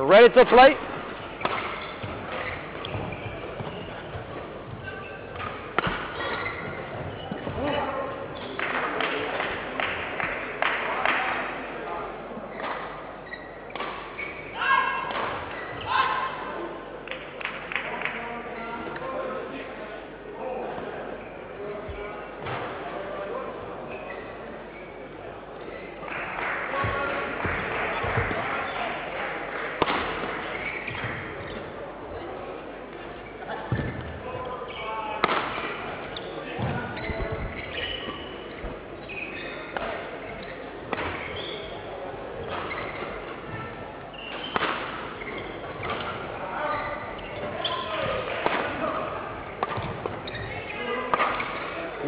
Ready to play?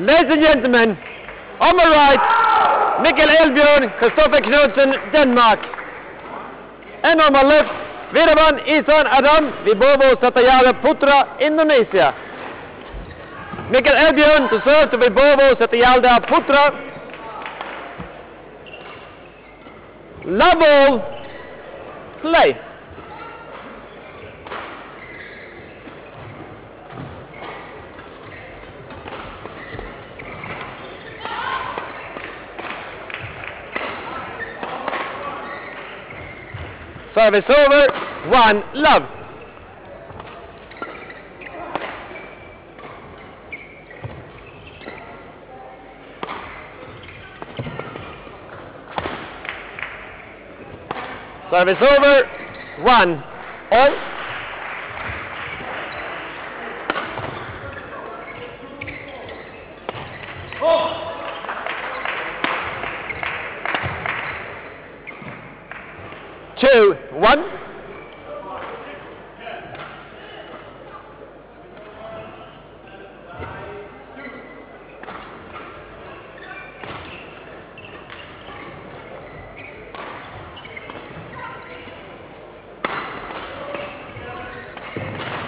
Ladies and gentlemen, on my right, Mikkel Elbjorn, Kristoffer Knudsen, Denmark. And on my left, Wirawan Ihsan Adam, Wibowo Setyaldi Putra, Indonesia. Mikkel Elbjorn to serve to Wibowo Setyaldi Putra. Love ball, play. Service over, one love. Service over, one all. Two, one.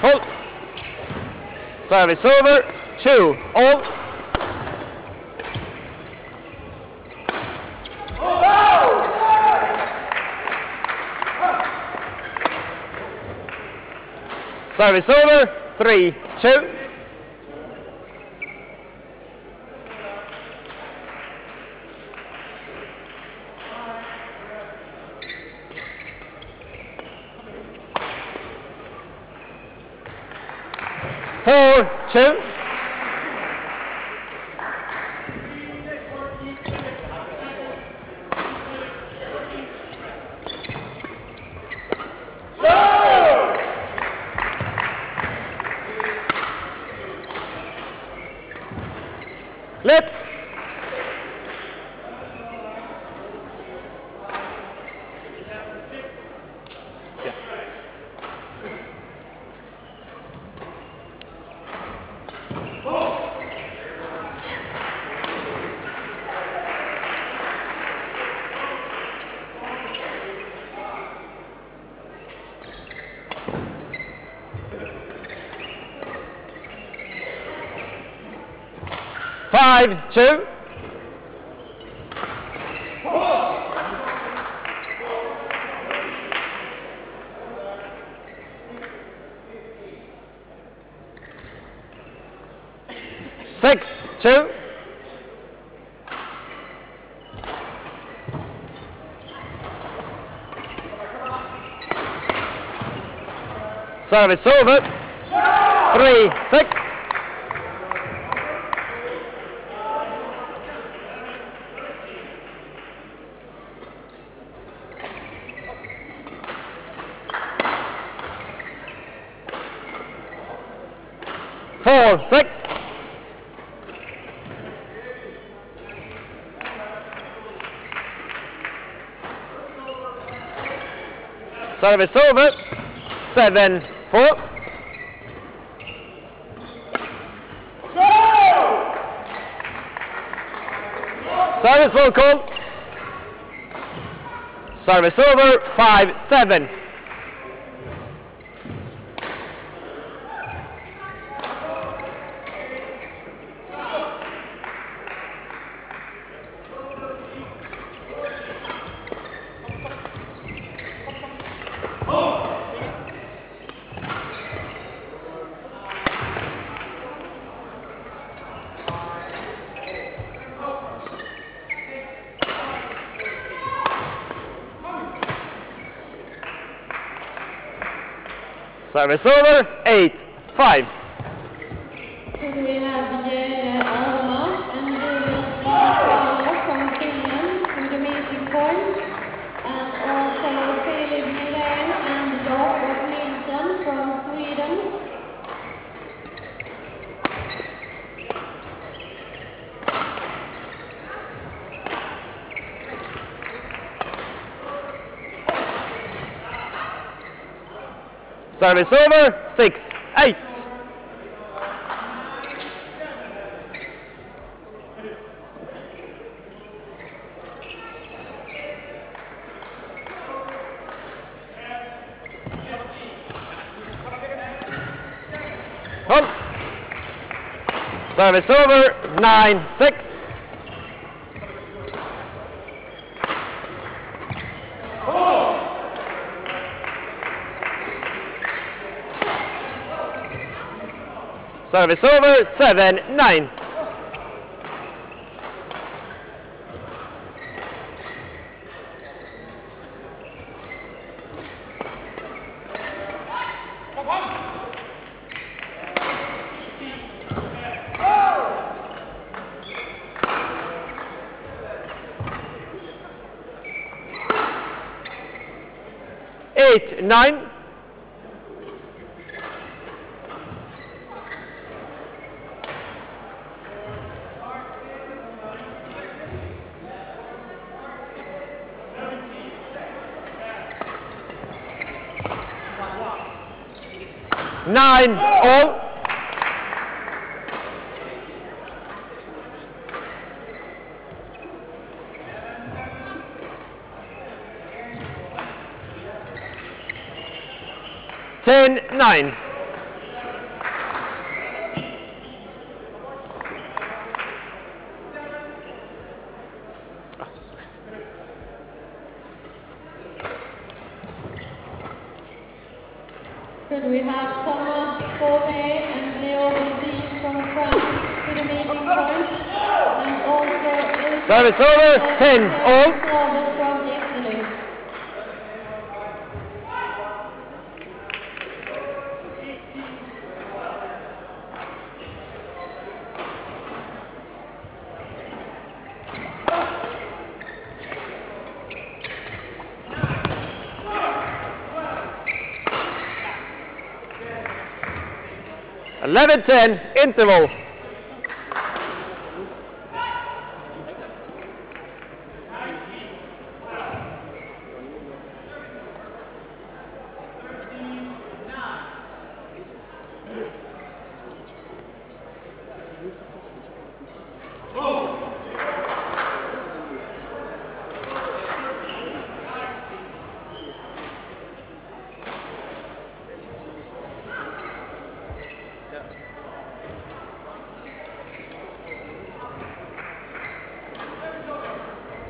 Hold. Service over. Two, all. Service over, 3-2. Four, two. Let's two. Service over. 3-6. Service over. 7-4. Service full call. Service over. 5-7. Service over, 8-5. Service over, 6-8. Hold. Service over, 9-6. Service over, 7-9. Oh. 8-9. All. Oh. 10-9. Service over, 10-all. Oh. 11-10, interval.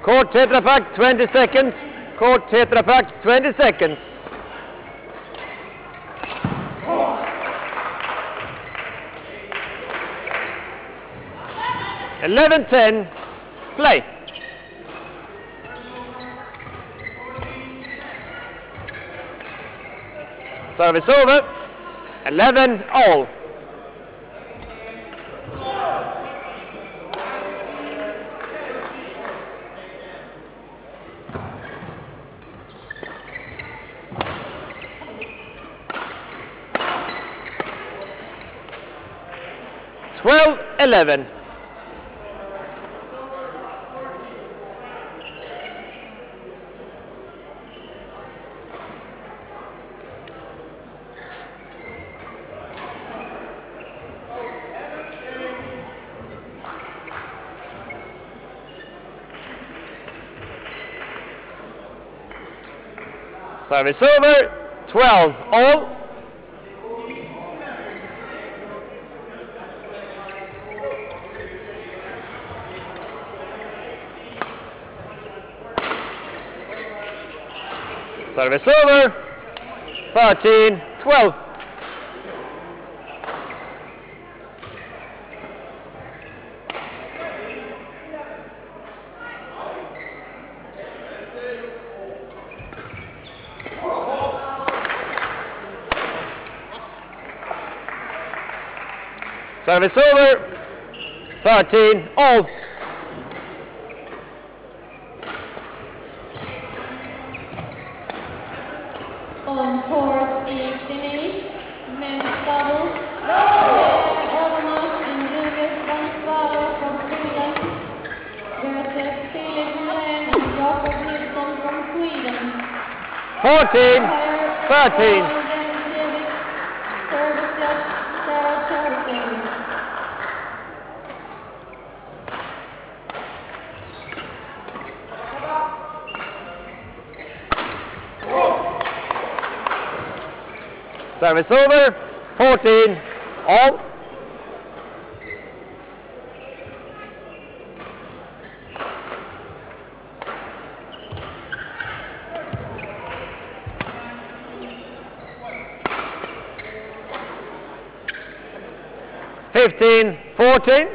Court Tetra Pak, 20 seconds. Court Tetra Pak, 20 seconds. Oh. 11:10. Play. Service over. 11 all. Eleven. Service over. 12 all. Service over. 13-12. Service over. 13 all. Service over. 14 all. Fourteen. Oh. Sixteen, 14.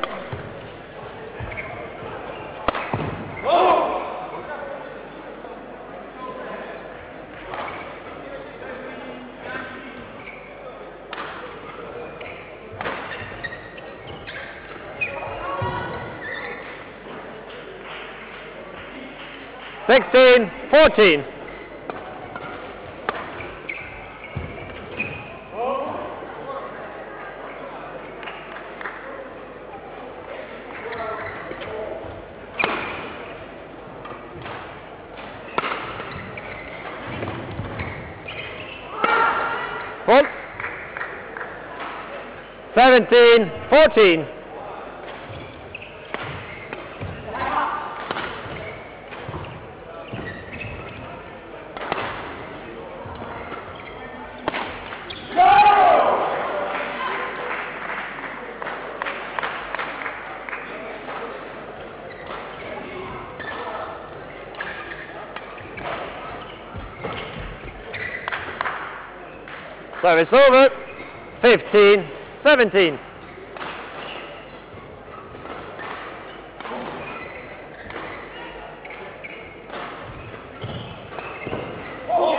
Seventeen, 14. Service over. 15-17. Oh.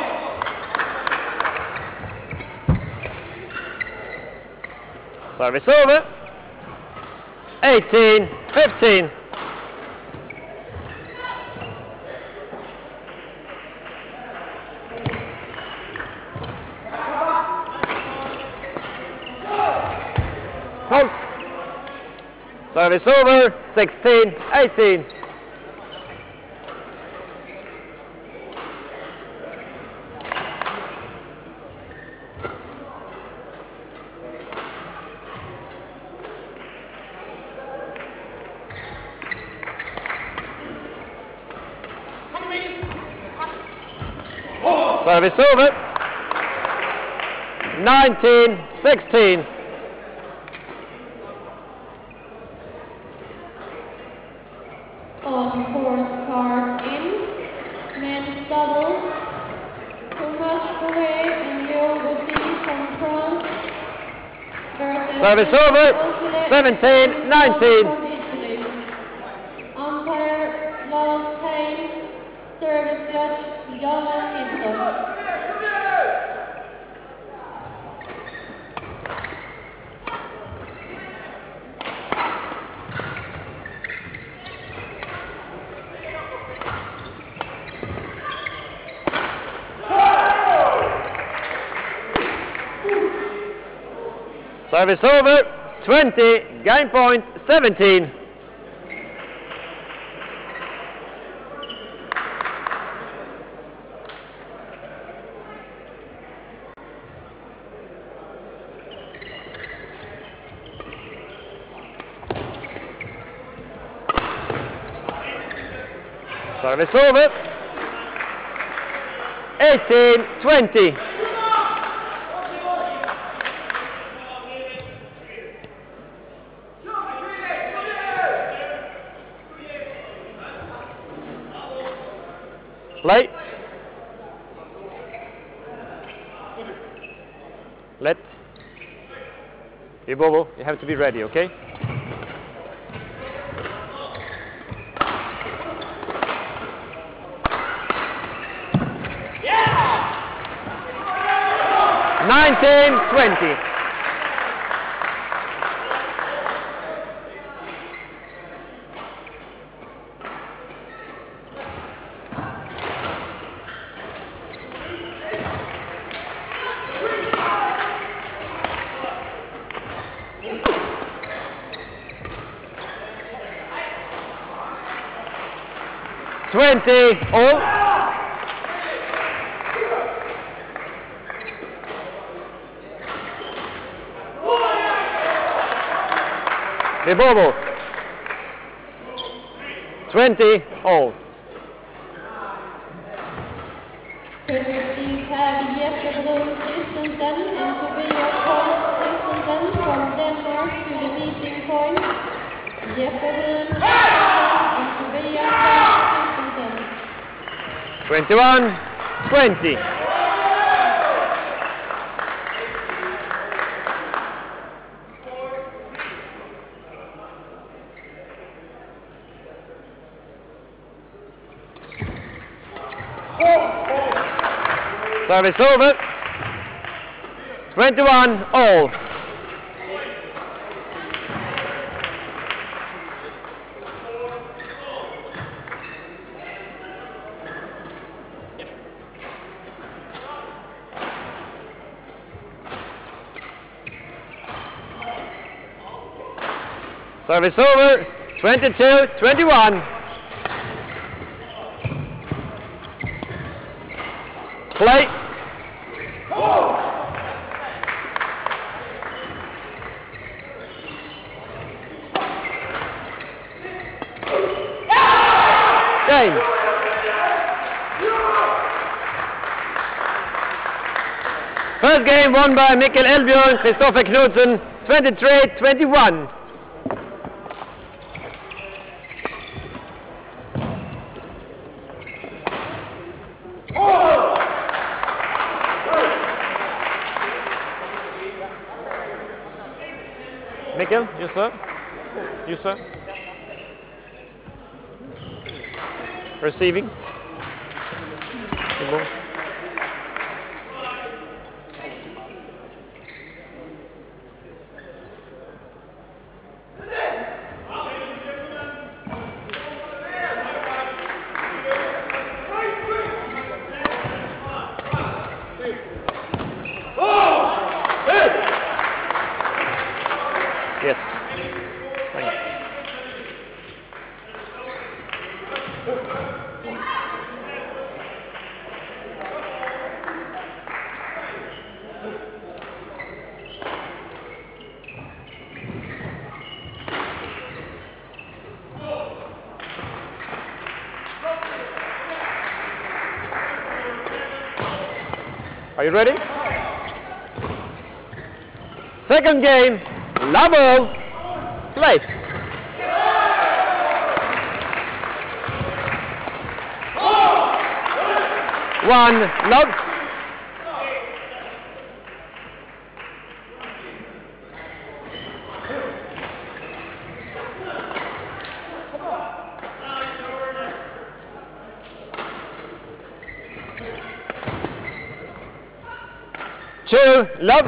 Service over. 18-15. Service over. 16-18. Oh. Service over. 19-16. On fourth card. doubles, Thomas Poulet and Leo Gauthier from France versus... Service over, 17-19. Umpire last time, service judge Jonathan Lord. Service over, 20, game point, 17. Service over, 18-20. Play. Let. Wibowo, you have to be ready, okay? Yeah! 19-20. All. Wibowo, 20-all. Could we please have Jeffrey William Histelsen and Maria Holt Histelsen from Denmark to the meeting point? Jeffrey William Histelsen and Maria Holt Histelsen. 21-20. Service over. 21-all. Service over, 22-21. Play. Oh. Game. First game won by Mikkel Elbjorn, Kristoffer Knudsen, 23-21. Yes, sir. Yes, sir. Receiving. Are you ready? Second game, love all, play. One, Lord. Two, Lord.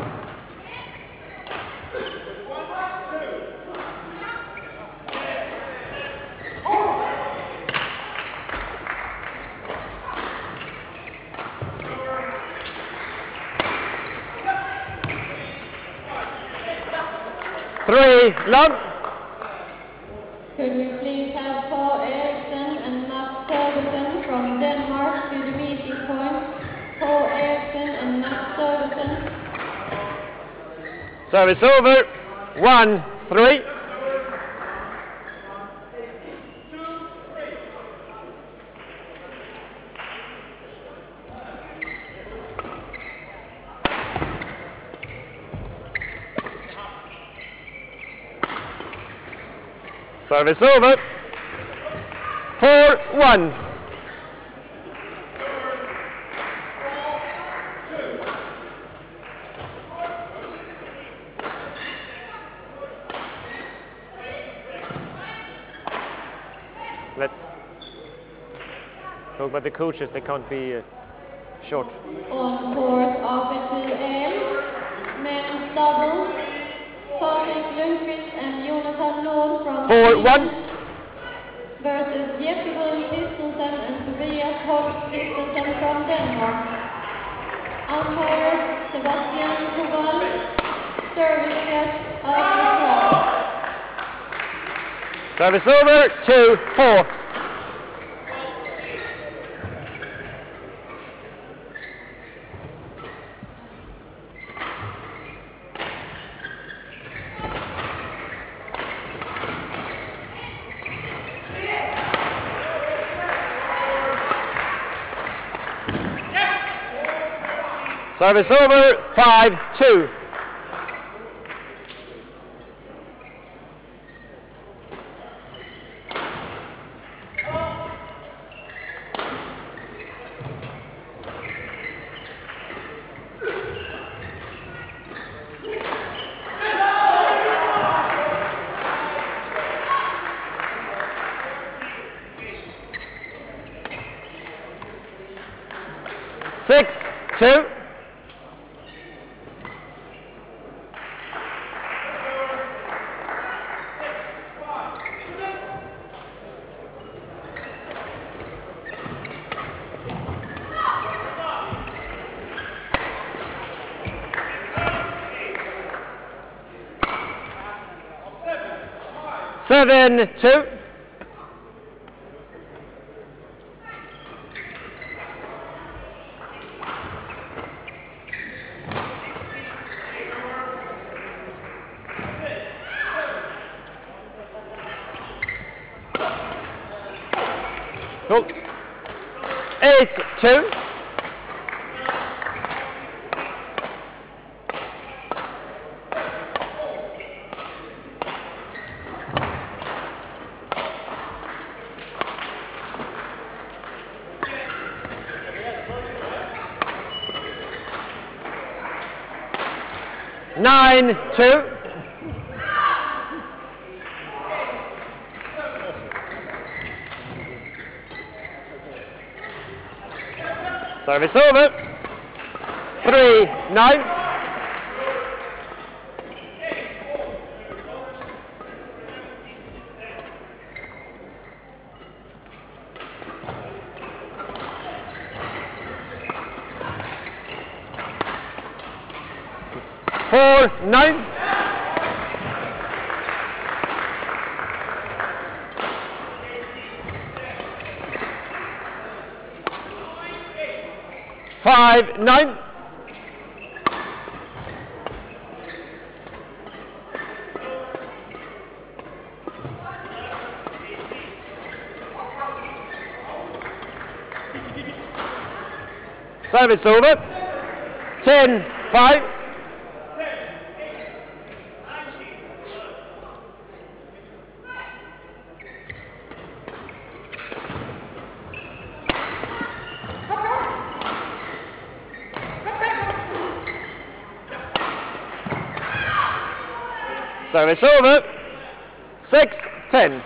Three, Lord. Could we please have Paul Eriksen and Matt Sørensen from Denmark to the meeting point? Paul Eriksen and Matt Sørensen. Service over. 1-3. Service over. 4-1. Let's talk about the coaches. They can't be short. On course officer M, men's doubles, Patrick Lundqvist and Jonathan Lord from 4-1 versus Jeffrey William Histelsen and Maria Holt Histelsen from Denmark. Umpire Sebastian Koval, service at the service over 2-4. Service over, 5-2. Seven, two. Go. 8-2. Nine, two. Service over. 3-9. Nine. Five, 9. Service over. 10-5. So it's over. 6:10.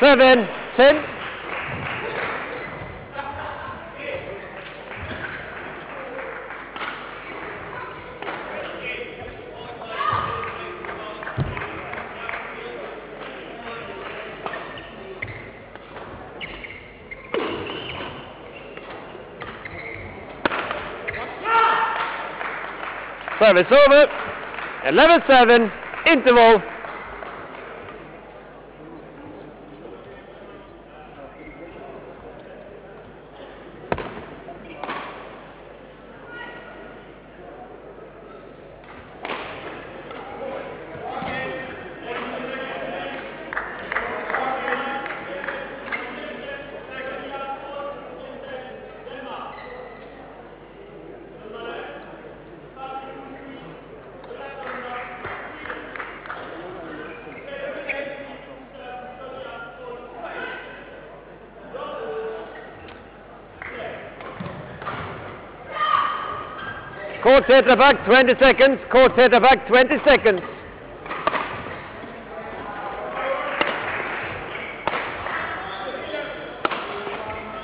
Seven, 10. Service over. 11-7. Interval. Quartet back 20 seconds, quartet back 20 seconds.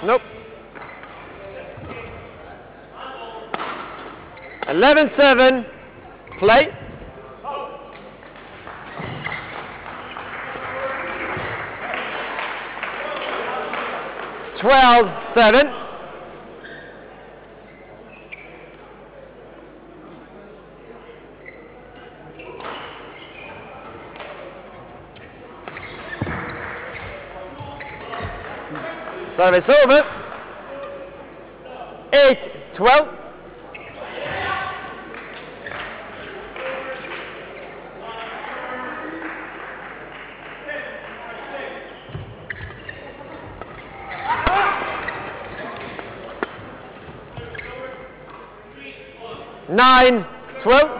Nope. 11-7, play. Oh. 12-7. Service over. 8-12. Yeah. 9-12.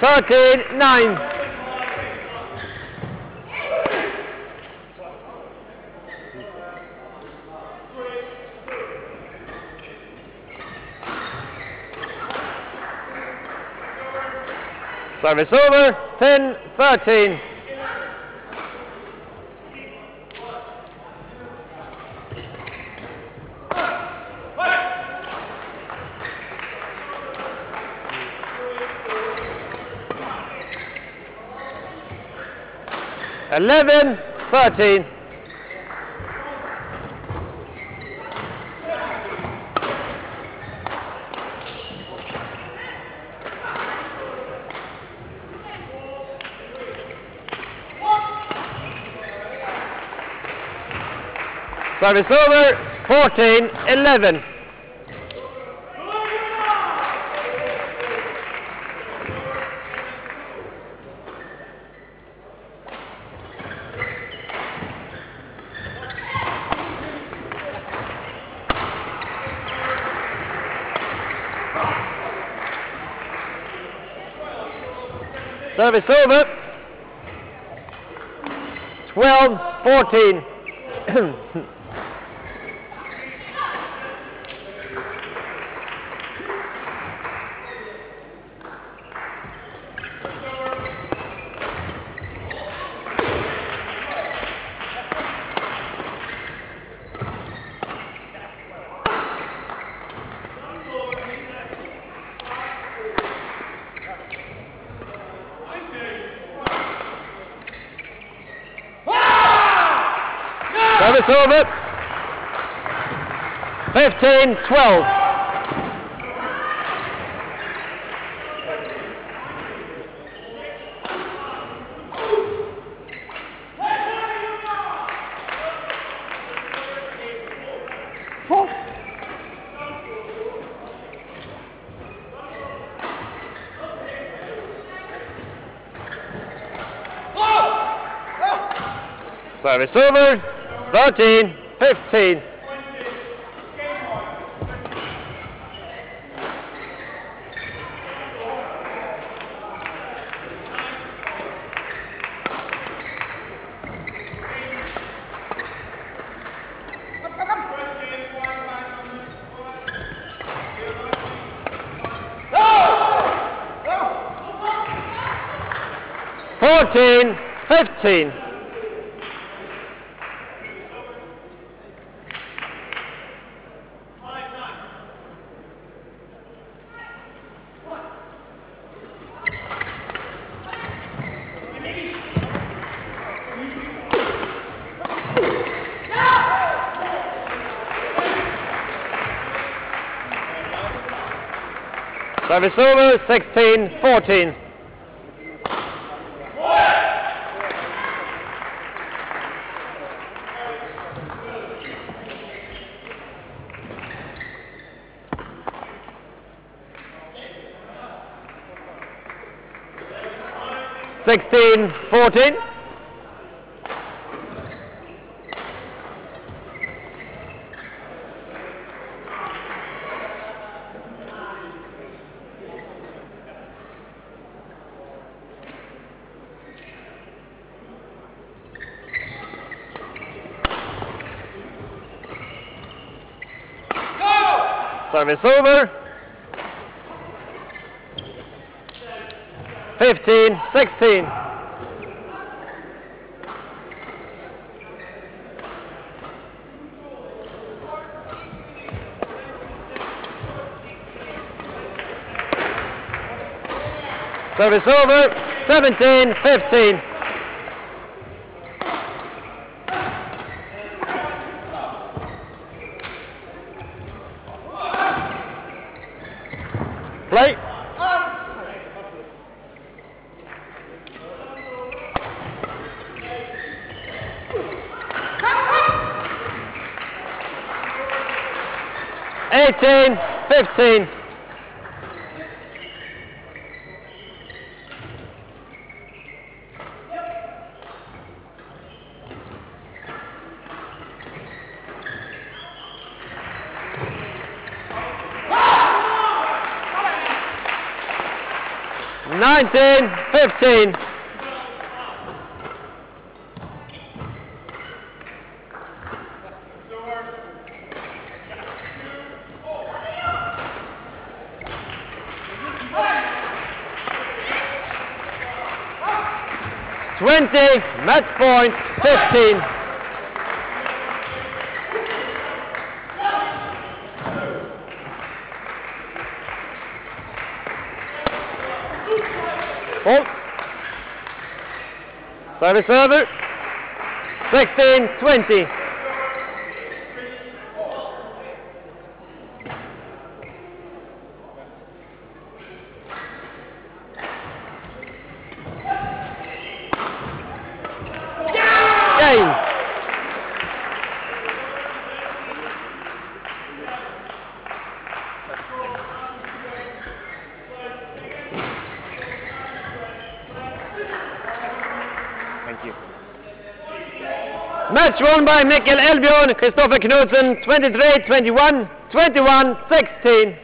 13-9. Service over. 10-13. 11-13. Service over. 14-11. 12-14. Over. 15-12. Service over, 13, 15. Go! 14, 15. Service over, 16, 14. Service over. 15, 16. Service over. 17, 15. Play. Eighteen, 15. Nineteen, 15. Match point, 15. Oh. Service over, 16, 20. Match won by Mikkel Elbjorn, Kristoffer Knudsen, 23, 21, 21, 16.